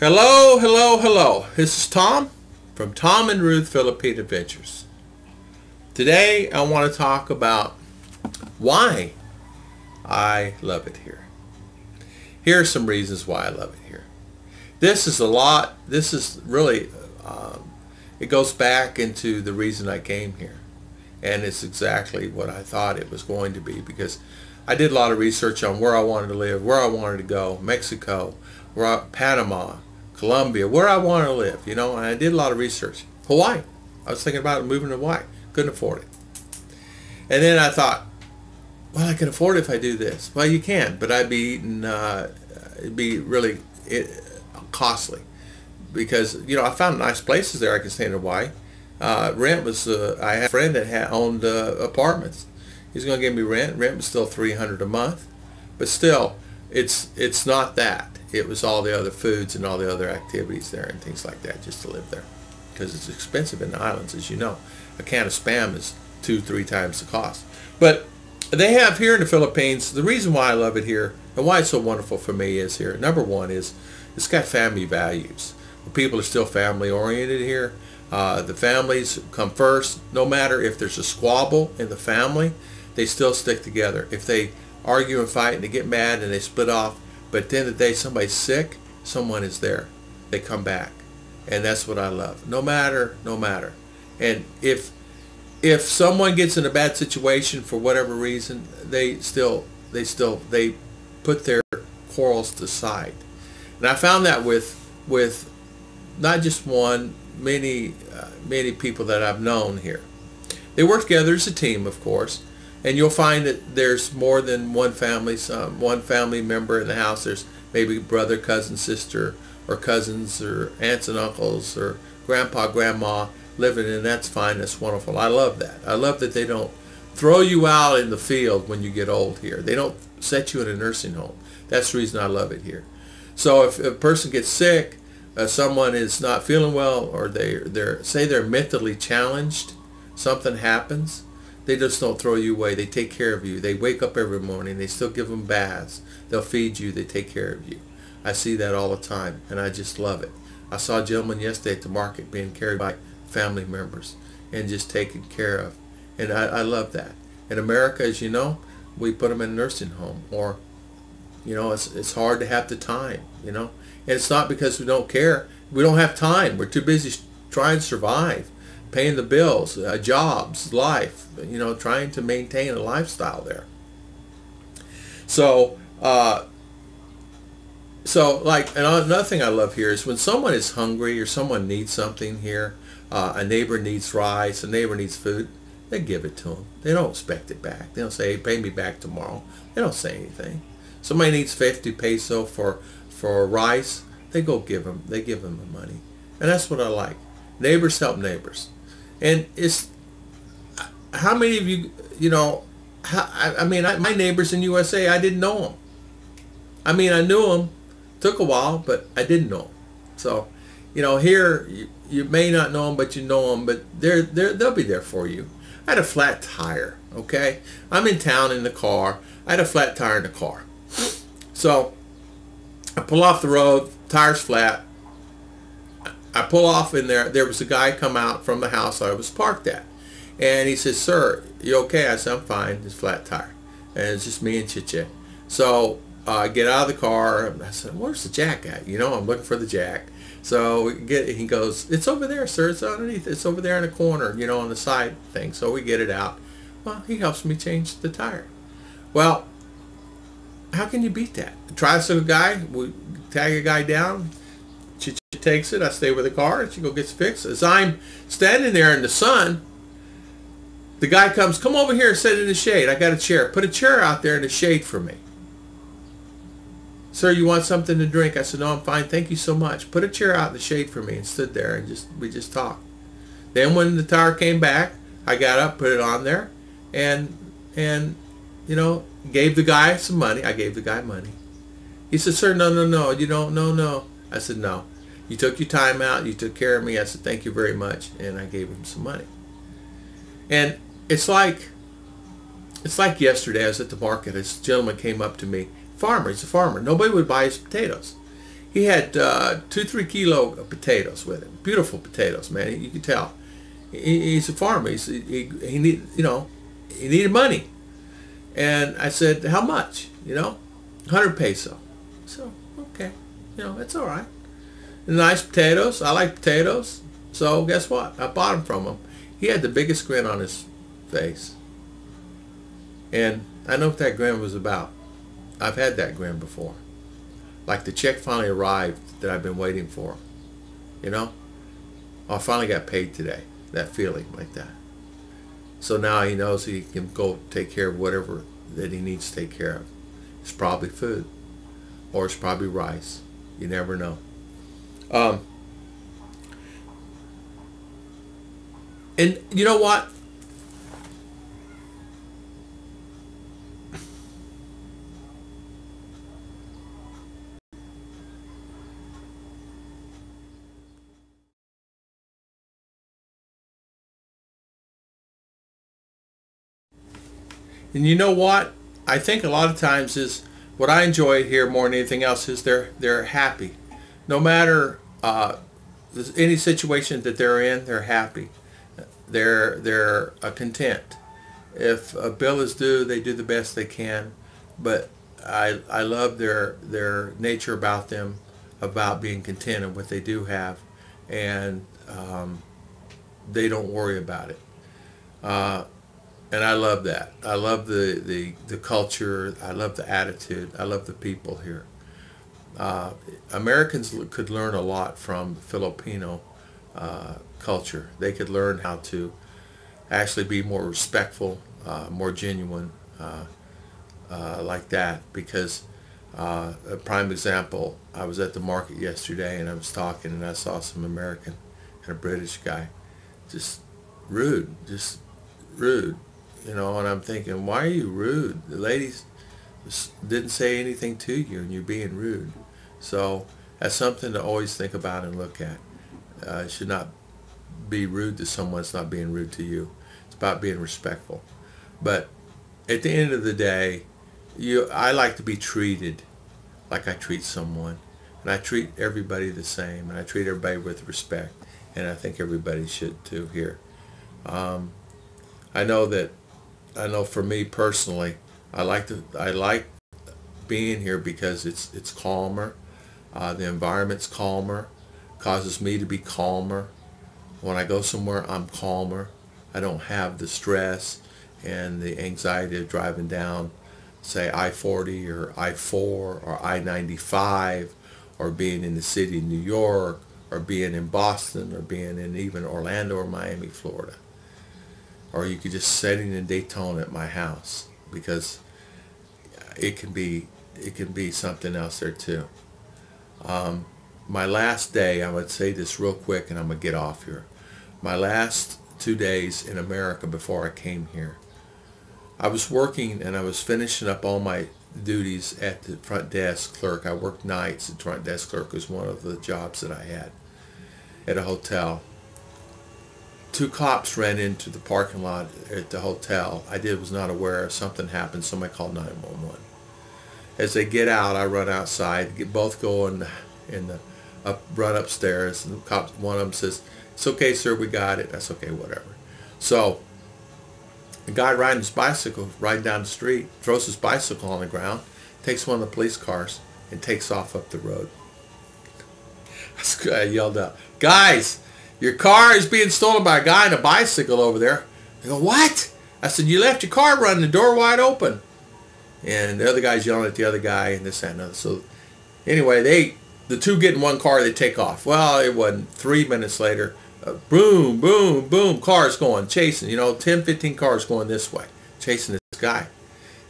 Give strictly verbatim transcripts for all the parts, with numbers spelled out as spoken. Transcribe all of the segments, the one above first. Hello, hello, hello. This is Tom from Tom and Ruth Philippine Adventures. Today I want to talk about why I love it here. Here are some reasons why I love it here. This is a lot. This is really, um, it goes back into the reason I came here. And it's exactly what I thought it was going to be, because I did a lot of research on where I wanted to live, where I wanted to go, Mexico, where I, Panama, Colombia, where I wanted to live, you know, and I did a lot of research. Hawaii. I was thinking about moving to Hawaii. Couldn't afford it. And then I thought, well, I can afford it if I do this. Well, you can, but I'd be eating, uh, it'd be really it, costly, because, you know, I found nice places there I could stay in Hawaii. Uh, rent was, uh, I had a friend that had owned uh, apartments. He's going to give me rent. Rent was still three hundred dollars a month, but still, it's it's not that. It was all the other foods and all the other activities there and things like that, just to live there, because it's expensive in the islands, as you know. A can of Spam is two, three times the cost. But they have here in the Philippines, the reason why I love it here and why it's so wonderful for me is here. Number one is it's got family values. The people are still family oriented here. Uh, the families come first. No matter if there's a squabble in the family, they still stick together. If they argue and fight and they get mad and they split off, but at the end of the day, somebody's sick, someone is there. They come back. And that's what I love. No matter, no matter. And if if someone gets in a bad situation for whatever reason, they still they still they put their quarrels to side. And I found that with with not just one, many uh, many people that I've known here. They work together as a team, of course. And you'll find that there's more than one family, some, one family member in the house. There's maybe brother, cousin, sister, or cousins, or aunts and uncles, or grandpa, grandma living, and that's fine. That's wonderful. I love that. I love that they don't throw you out in the field when you get old here. They don't set you in a nursing home. That's the reason I love it here. So if a person gets sick, uh, someone is not feeling well, or they they're say they're mentally challenged, something happens. They just don't throw you away. They take care of you. They wake up every morning. They still give them baths. They'll feed you. They take care of you. I see that all the time, and I just love it. I saw a gentleman yesterday at the market being carried by family members and just taken care of, and I, I love that. In America, as you know, we put them in a nursing home, or, you know, it's, it's hard to have the time, you know. And it's not because we don't care. We don't have time. We're too busy trying to survive, paying the bills, uh, jobs, life, you know, trying to maintain a lifestyle there. So, uh, so like, and another thing I love here is when someone is hungry or someone needs something here, uh, a neighbor needs rice, a neighbor needs food, they give it to them. They don't expect it back. They don't say, hey, pay me back tomorrow. They don't say anything. Somebody needs fifty peso for, for rice, they go give them, they give them the money. And that's what I like. Neighbors help neighbors. And it's, how many of you, you know, how, I, I mean, I, my neighbors in U S A, I didn't know them. I mean, I knew them, took a while, but I didn't know them. So, you know, here, you, you may not know them, but you know them, but they're, they're, they'll be there for you. I had a flat tire, okay? I'm in town in the car. I had a flat tire in the car. So, I pull off the road, tire's flat. I pull off in there. There was a guy come out from the house I was parked at. And he says, sir, you okay? I said, I'm fine. It's flat tire. And it's just me and chit-chat. So uh, I get out of the car. And I said, where's the jack at? You know, I'm looking for the jack. So we get it. He goes, it's over there, sir. It's underneath. It's over there in the corner, you know, on the side thing. So we get it out. Well, he helps me change the tire. Well, how can you beat that? Try some guy. We tag a guy down. Takes it. I stay with the car, and she go gets fixed. As I'm standing there in the sun, the guy comes, come over here and sit in the shade. I got a chair. Put a chair out there in the shade for me. Sir, you want something to drink? I said, no, I'm fine. Thank you so much. Put a chair out in the shade for me, and stood there, and just we just talked. Then when the tire came back, I got up, put it on there, and and you know, gave the guy some money. I gave the guy money. He said, sir, no, no, no, you don't, no, no. I said, no. You took your time out. You took care of me. I said, thank you very much. And I gave him some money. And it's like, it's like yesterday I was at the market. This gentleman came up to me. Farmer. He's a farmer. Nobody would buy his potatoes. He had uh, two, three kilo of potatoes with him. Beautiful potatoes, man. You could tell. He, he's a farmer. He's, he, he need, you know, he needed money. And I said, how much? You know, one hundred peso. So, okay. You know, it's all right. Nice potatoes. I like potatoes. So, guess what? I bought them from him. He had the biggest grin on his face. And I know what that grin was about. I've had that grin before. Like the check finally arrived that I've been waiting for. You know? I finally got paid today. That feeling like that. So now he knows he can go take care of whatever that he needs to take care of. It's probably food. Or it's probably rice. You never know. Um, and you know what? And you know what? I think a lot of times is what I enjoy here more than anything else is they're they're happy. No matter uh, any situation that they're in, they're happy. They're they're uh, content. If a bill is due, they do the best they can. But I I love their their nature about them, about being content and what they do have, and um, they don't worry about it. Uh, And I love that. I love the, the, the culture. I love the attitude. I love the people here. Uh, Americans could learn a lot from Filipino uh, culture. They could learn how to actually be more respectful, uh, more genuine, uh, uh, like that. Because uh, a prime example, I was at the market yesterday and I was talking and I saw some American and a British guy. Just rude. Just rude. You know, and I'm thinking, why are you rude? The ladies didn't say anything to you, and you're being rude. So that's something to always think about and look at. Uh, it should not be rude to someone. It's not being rude to you. It's about being respectful. But at the end of the day, you, I like to be treated like I treat someone. And I treat everybody the same, and I treat everybody with respect. And I think everybody should, too, here. Um, I know that I know for me personally, I like to I like being here because it's it's calmer, uh, the environment's calmer, causes me to be calmer. When I go somewhere, I'm calmer. I don't have the stress and the anxiety of driving down, say I forty or I four or I ninety-five, or being in the city of New York, or being in Boston, or being in even Orlando or Miami, Florida. Or you could just sit in Daytona at my house, because it can be it can be something else there too. Um, my last day, I would say this real quick, and I'm gonna get off here. My last two days in America before I came here, I was working and I was finishing up all my duties at the front desk clerk. I worked nights. The front desk clerk was one of the jobs that I had at a hotel. Two cops ran into the parking lot at the hotel. I did was not aware. Something happened. Somebody called nine one one. As they get out, I run outside. Get, both go in the, in the up, run upstairs. And the cops, one of them says, "It's okay, sir. We got it." That's okay. Whatever. So the guy riding his bicycle, riding down the street, throws his bicycle on the ground, takes one of the police cars, and takes off up the road. I yelled out, "Guys! Your car is being stolen by a guy on a bicycle over there." They go, "What?" I said, "You left your car running, the door wide open." And the other guy's yelling at the other guy and this, that, and other. So anyway, they, the two get in one car, they take off. Well, it wasn't. Three minutes later, uh, boom, boom, boom, cars going, chasing. You know, ten, fifteen cars going this way, chasing this guy.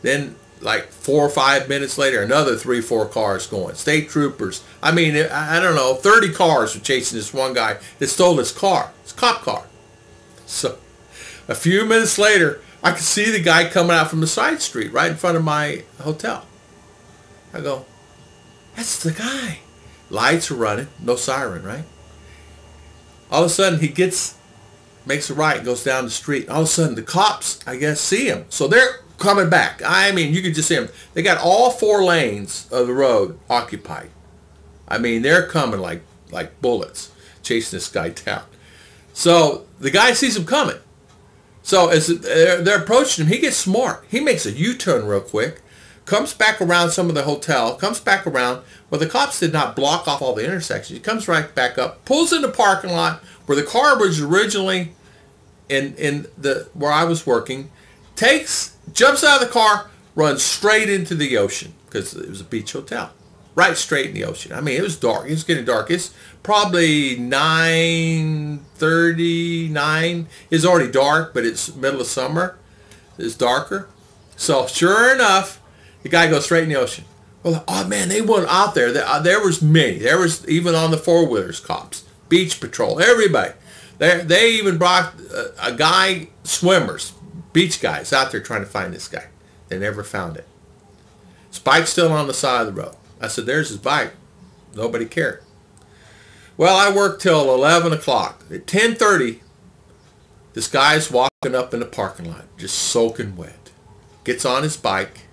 Then like four or five minutes later, another three, four cars going. State troopers. I mean, I don't know, thirty cars were chasing this one guy that stole his car. It's a cop car. So a few minutes later, I could see the guy coming out from the side street right in front of my hotel. I go, "That's the guy." Lights are running. No siren, right? All of a sudden, he gets, makes a right and goes down the street. All of a sudden, the cops, I guess, see him. So they're coming back. I mean, you could just see them. They got all four lanes of the road occupied. I mean, they're coming like like bullets, chasing this guy down. So the guy sees him coming. So as they're, they're approaching him, he gets smart. He makes a U-turn real quick, comes back around some of the hotel, comes back around. Well, the cops did not block off all the intersections. He comes right back up, pulls in the parking lot where the car was originally in in the where I was working, takes, jumps out of the car, runs straight into the ocean because it was a beach hotel. Right straight in the ocean. I mean, it was dark. It was getting dark. It's probably nine thirty, nine. It's already dark, but it's middle of summer. It's darker. So sure enough, the guy goes straight in the ocean. Well, oh man, they went out there. There was many. There was even on the four-wheelers, cops, beach patrol, everybody. They, they even brought a, a guy, swimmers, beach guys out there trying to find this guy. They never found it. His bike's still on the side of the road. I said, there's his bike. Nobody cared. Well, I worked till eleven o'clock. At ten thirty, this guy's walking up in the parking lot, just soaking wet. Gets on his bike,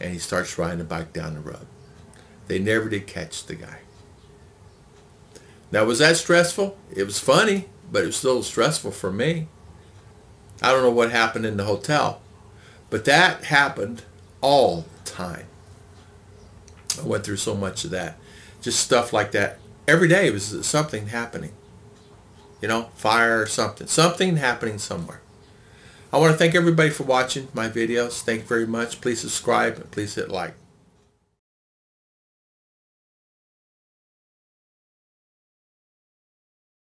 and he starts riding the bike down the road. They never did catch the guy. Now, was that stressful? It was funny, but it was still stressful for me. I don't know what happened in the hotel, but that happened all the time. I went through so much of that. Just stuff like that. Every day was something happening. You know, fire or something. Something happening somewhere. I want to thank everybody for watching my videos. Thank you very much. Please subscribe and please hit like.